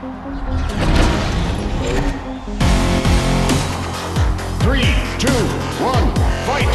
3, 2, 1, fight!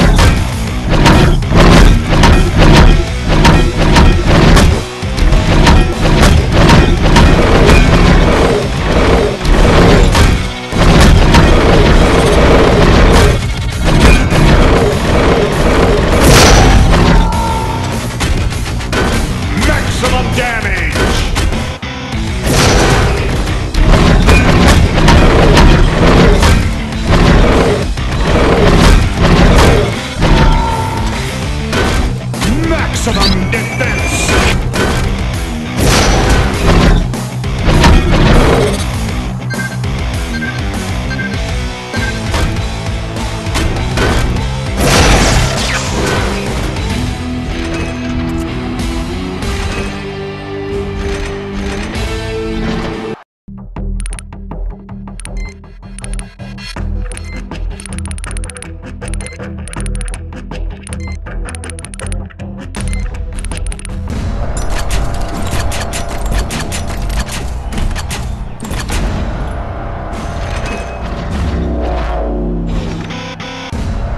Here comes a new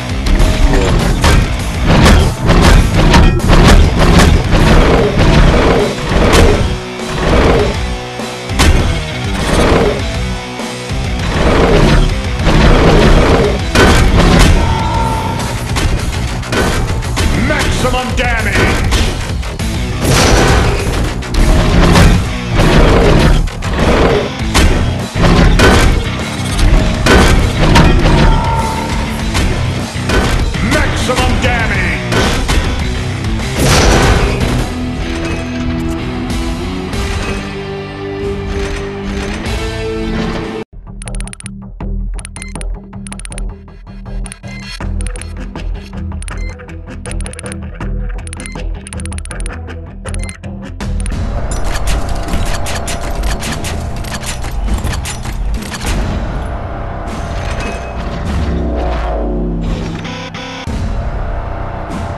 Maximum damage! Maximum damage! Here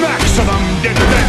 Maximum damage!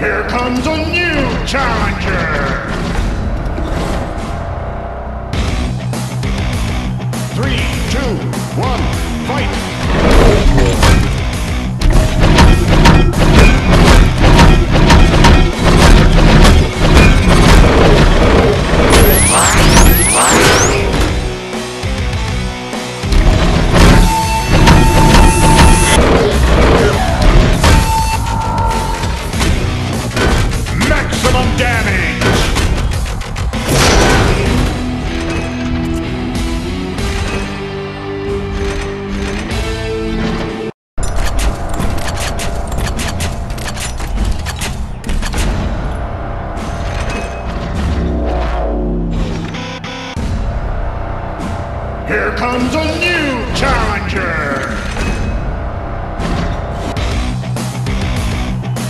Here comes a new challenger! Here comes a new challenger!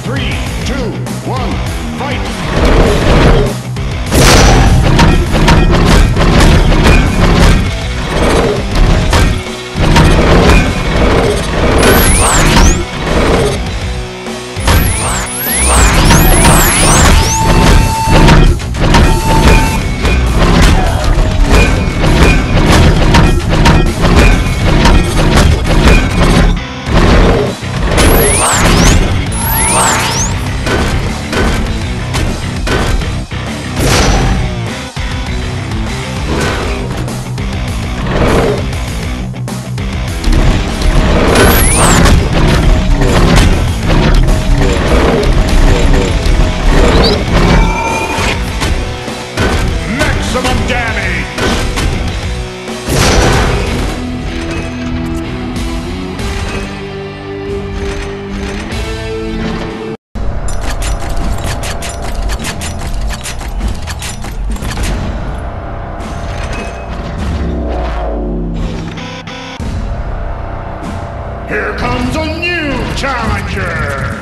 3, 2, 1, fight! Here comes a new challenger!